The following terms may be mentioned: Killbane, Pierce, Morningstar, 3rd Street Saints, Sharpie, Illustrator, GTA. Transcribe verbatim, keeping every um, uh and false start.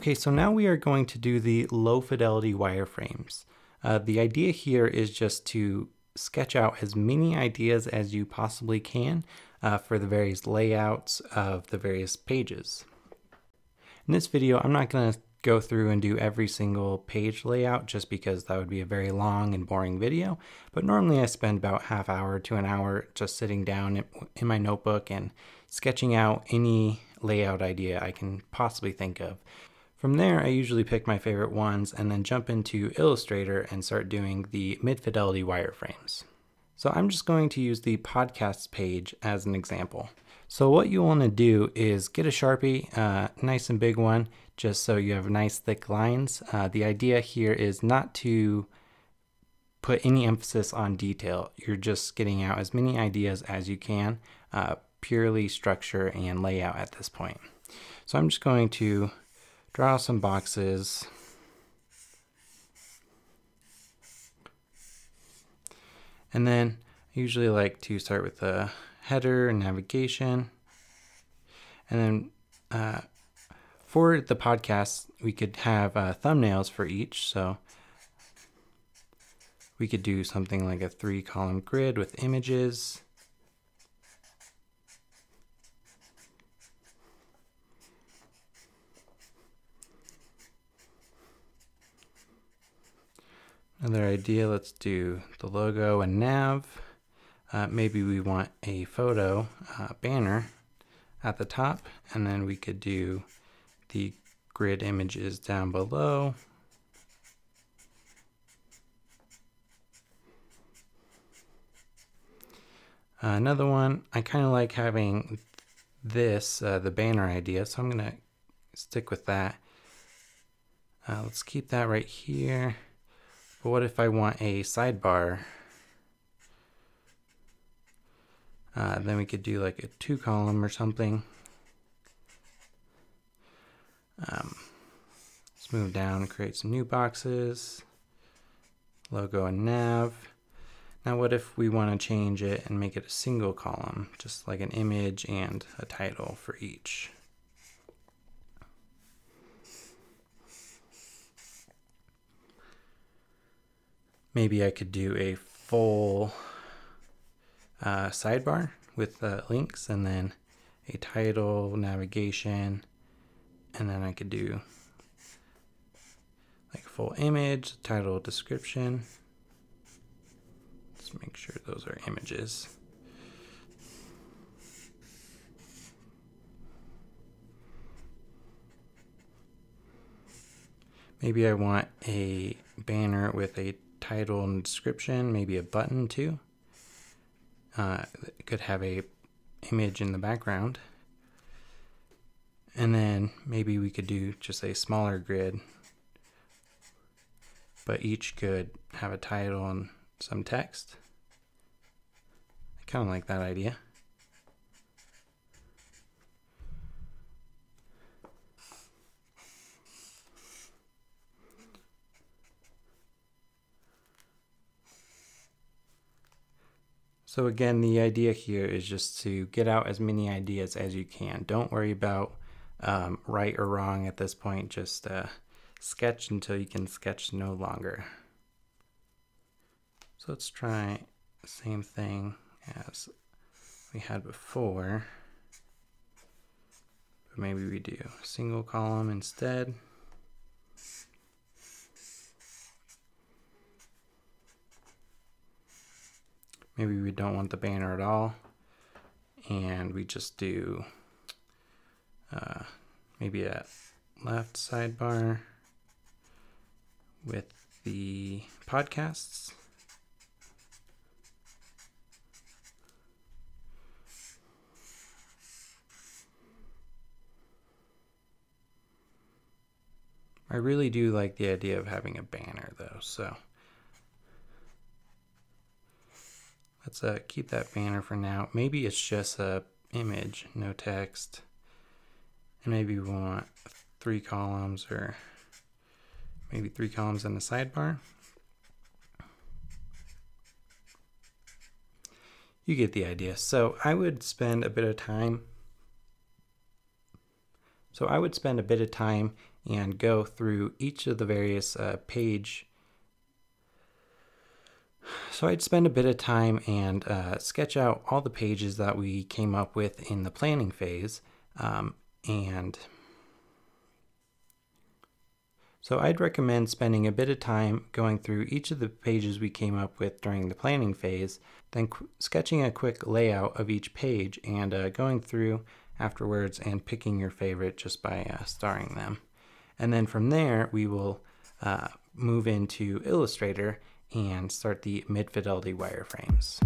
Okay, so now we are going to do the low fidelity wireframes. Uh, the idea here is just to sketch out as many ideas as you possibly can uh, for the various layouts of the various pages. In this video, I'm not going to go through and do every single page layout just because that would be a very long and boring video, but normally I spend about half hour to an hour just sitting down in my notebook and sketching out any layout idea I can possibly think of. From there, I usually pick my favorite ones and then jump into Illustrator and start doing the mid-fidelity wireframes. So I'm just going to use the podcast page as an example. So what you want to do is get a Sharpie, uh, nice and big one, just so you have nice thick lines. Uh, the idea here is not to put any emphasis on detail. You're just getting out as many ideas as you can, uh, purely structure and layout at this point. So I'm just going to draw some boxes. And then I usually like to start with a header and navigation. And then uh, for the podcast, we could have uh, thumbnails for each. So we could do something like a three column grid with images. Another idea, let's do the logo and nav. Uh, maybe we want a photo uh, banner at the top, and then we could do the grid images down below. Uh, another one, I kind of like having this, uh, the banner idea, so I'm gonna stick with that. Uh, let's keep that right here. But what if I want a sidebar? Uh, then we could do like a two column or something. Um, let's move down and create some new boxes. Logo and nav. Now what if we want to change it and make it a single column, just like an image and a title for each? Maybe I could do a full uh, sidebar with uh, links and then a title, navigation, and then I could do like a full image, title, description. Let's make sure those are images. Maybe I want a banner with a title and description, maybe a button too. Uh, it could have a image in the background. And then maybe we could do just a smaller grid, but each could have a title and some text. I kind of like that idea. So again, the idea here is just to get out as many ideas as you can. Don't worry about um, right or wrong at this point. Just uh, sketch until you can sketch no longer. So let's try the same thing as we had before. But maybe we do a single column instead. Maybe we don't want the banner at all, and we just do uh, maybe a left sidebar with the podcasts. I really do like the idea of having a banner though, so let's uh, keep that banner for now. Maybe it's just a image, no text. And maybe we want three columns or maybe three columns in the sidebar. You get the idea. So I would spend a bit of time. So I would spend a bit of time and go through each of the various uh, page. So I'd spend a bit of time and uh, sketch out all the pages that we came up with in the planning phase. Um, and so I'd recommend spending a bit of time going through each of the pages we came up with during the planning phase, then sketching a quick layout of each page and uh, going through afterwards and picking your favorite just by uh, starring them. And then from there, we will uh, move into Illustrator and start the mid-fidelity wireframes.